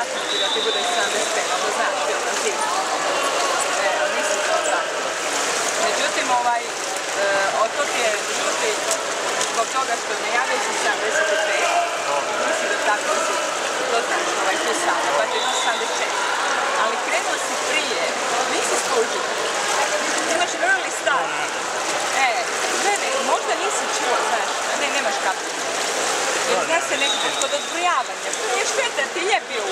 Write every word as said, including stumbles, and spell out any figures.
zaključiti da ti bude sedamdeset pet, ali znaš bilo na zimu. Evo, nisi to zaključiti. Međutim, ovaj otok je žuti zbog toga što ne jave su sedamdeset pet, nisi da tako zimu. To znači ovaj tu sada, pa ti su sedamdeset četiri. Ali krenuo si prije, nisi služio. Imaš early start. E, ne, ne, možda nisi čuo, znaš, ne, nemaš kapljicu. Jer znaš se nekako kod odbrojavanja, nije šteta, ti je bio